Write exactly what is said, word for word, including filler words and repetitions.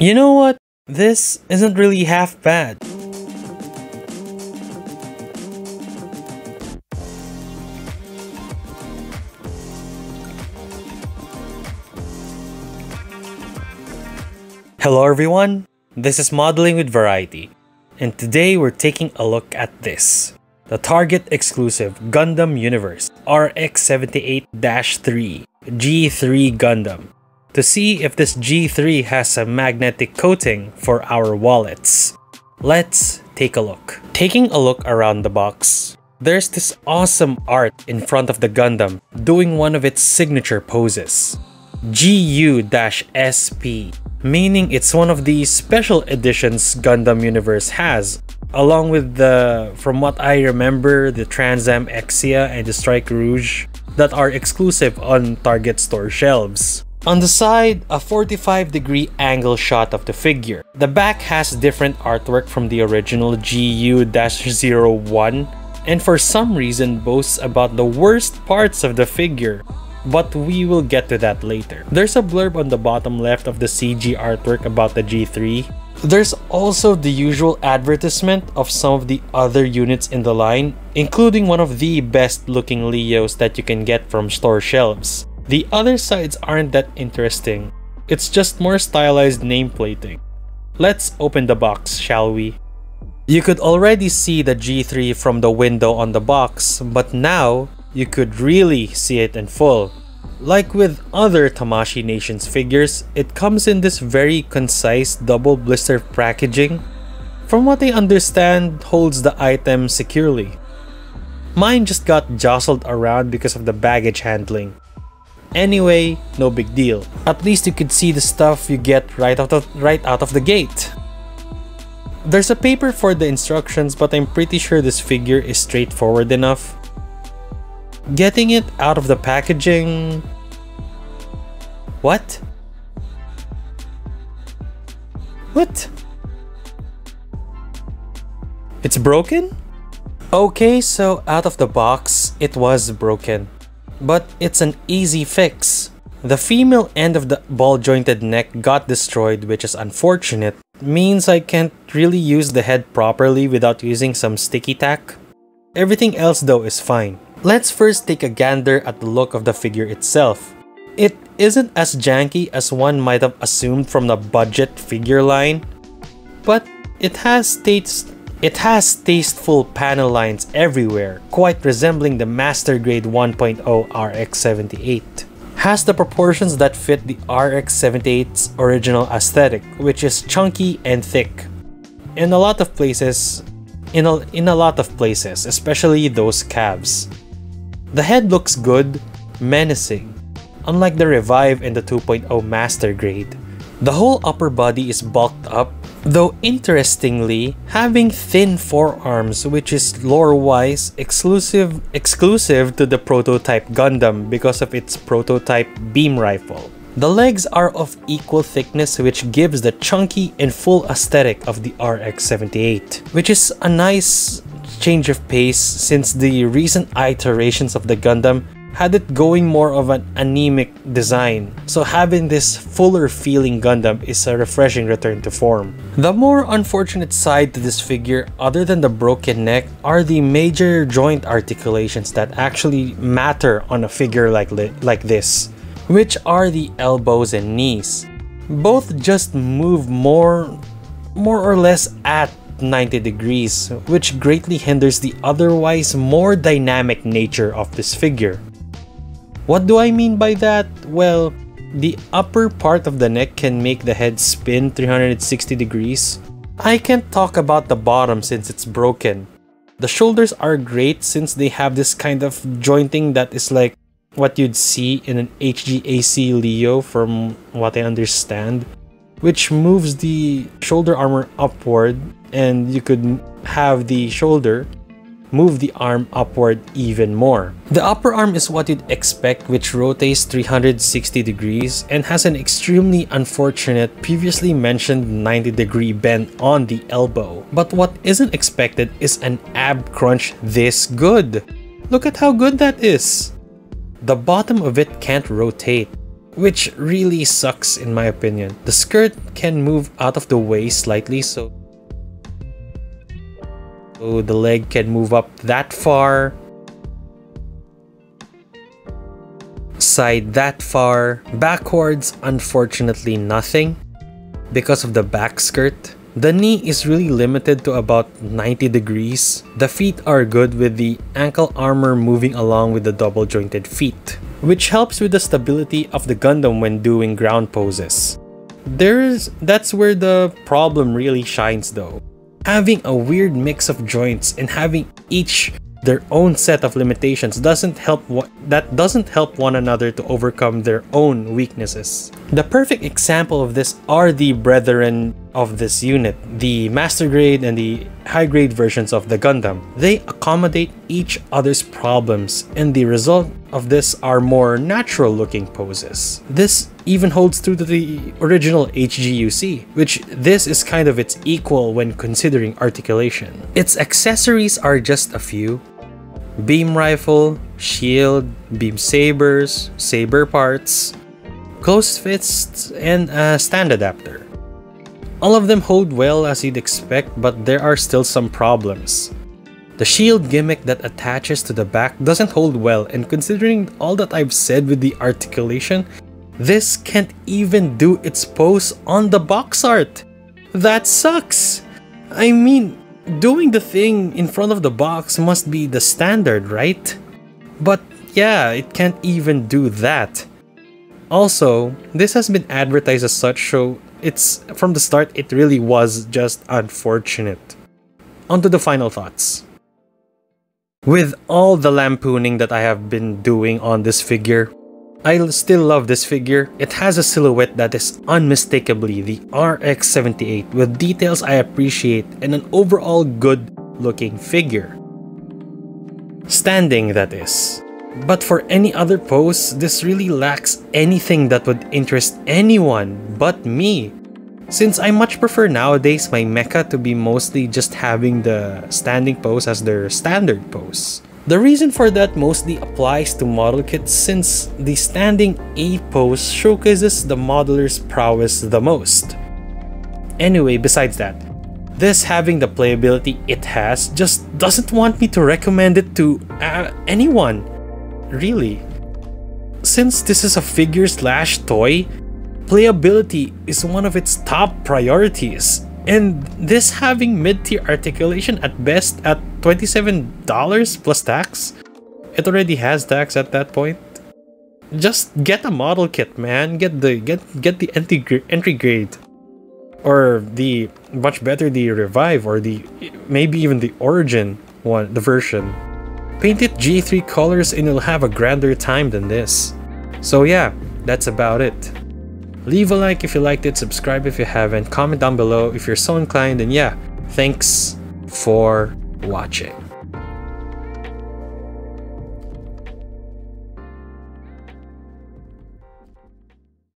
You know what? This isn't really half bad. Hello everyone, this is Modeling with Variety, and today we're taking a look at this, the Target Exclusive Gundam Universe R X seventy-eight dash three G three Gundam, to see if this G three has a magnetic coating for our wallets. Let's take a look. Taking a look around the box, there's this awesome art in front of the Gundam doing one of its signature poses, G U S P. Meaning it's one of the special editions Gundam Universe has, along with the, from what I remember, the Trans Am Exia and the Strike Rouge that are exclusive on Target store shelves. On the side, a forty-five degree angle shot of the figure. The back has different artwork from the original G U zero one and for some reason boasts about the worst parts of the figure. But we will get to that later. There's a blurb on the bottom left of the C G artwork about the G three. There's also the usual advertisement of some of the other units in the line, including one of the best looking Leos that you can get from store shelves. The other sides aren't that interesting. It's just more stylized nameplating. Let's open the box, shall we? You could already see the G three from the window on the box, but now you could really see it in full. Like with other Tamashii Nations figures, it comes in this very concise double blister packaging. From what I understand, holds the item securely. Mine just got jostled around because of the baggage handling. Anyway, no big deal. At least you could see the stuff you get right out of, right out of the gate. There's a paper for the instructions, but I'm pretty sure this figure is straightforward enough. Getting it out of the packaging... What? What? It's broken? Okay, so out of the box, it was broken. But it's an easy fix. The female end of the ball-jointed neck got destroyed, which is unfortunate. Means I can't really use the head properly without using some sticky tack. Everything else though is fine. Let's first take a gander at the look of the figure itself. It isn't as janky as one might have assumed from the budget figure line, but it has, taste it has tasteful panel lines everywhere, quite resembling the Master Grade one point oh R X seventy-eight. Has the proportions that fit the R X seventy-eight's original aesthetic, which is chunky and thick. In a lot of places, in a, in a lot of places, especially those calves. The head looks good, menacing, unlike the Revive and the two point oh Master Grade. The whole upper body is bulked up, though interestingly, having thin forearms, which is lore-wise exclusive, exclusive to the prototype Gundam because of its prototype beam rifle. The legs are of equal thickness, which gives the chunky and full aesthetic of the R X seventy-eight, which is a nice change of pace since the recent iterations of the Gundam had it going more of an anemic design, so having this fuller feeling Gundam is a refreshing return to form. The more unfortunate side to this figure, other than the broken neck, are the major joint articulations that actually matter on a figure like, like this, which are the elbows and knees. Both just move more, more or less at ninety degrees, which greatly hinders the otherwise more dynamic nature of this figure. What do I mean by that? Well, the upper part of the neck can make the head spin three hundred sixty degrees. I can't talk about the bottom since it's broken. The shoulders are great since they have this kind of jointing that is like what you'd see in an H G A C Leo from what I understand, which moves the shoulder armor upward, and you could have the shoulder move the arm upward even more. The upper arm is what you'd expect, which rotates three hundred sixty degrees and has an extremely unfortunate previously mentioned ninety degree bend on the elbow. But what isn't expected is an ab crunch this good. Look at how good that is! The bottom of it can't rotate, which really sucks in my opinion. The skirt can move out of the way slightly, so so the leg can move up that far, side that far. Backwards, unfortunately nothing because of the back skirt. The knee is really limited to about ninety degrees. The feet are good with the ankle armor moving along with the double jointed feet, which helps with the stability of the Gundam when doing ground poses. There's, that's where the problem really shines though. Having a weird mix of joints and having each their own set of limitations doesn't help that doesn't help one another to overcome their own weaknesses. The perfect example of this are the brethren of this unit, the Master Grade and the High Grade versions of the Gundam. They accommodate each other's problems, and the result of this are more natural looking poses. This even holds true to the original H G U C, which this is kind of its equal when considering articulation. Its accessories are just a few: beam rifle, shield, beam sabers, saber parts, closed fists, and a stand adapter. All of them hold well as you'd expect, but there are still some problems. The shield gimmick that attaches to the back doesn't hold well, and considering all that I've said with the articulation, this can't even do its pose on the box art! That sucks! I mean, doing the thing in front of the box must be the standard, right? But yeah, it can't even do that. Also, this has been advertised as such, so it's from the start it really was just unfortunate. On to the final thoughts. With all the lampooning that I have been doing on this figure, I still love this figure. It has a silhouette that is unmistakably the R X seventy-eight with details I appreciate and an overall good looking figure. Standing, that is. But for any other pose, this really lacks anything that would interest anyone but me, since I much prefer nowadays my mecha to be mostly just having the standing pose as their standard pose. The reason for that mostly applies to model kits, since the standing A pose showcases the modeler's prowess the most. Anyway, besides that, this having the playability it has just doesn't want me to recommend it to uh, anyone, really. Since this is a figure slash toy, playability is one of its top priorities, and this having mid-tier articulation at best at twenty-seven dollars plus tax? It already has tax at that point. Just get a model kit, man. Get the get get the entry entry grade, or the much better the Revive, or the maybe even the Origin one, the version. Paint it G three colors and you'll have a grander time than this. So yeah, that's about it. Leave a like if you liked it, subscribe if you haven't, comment down below if you're so inclined, and yeah, thanks for watching.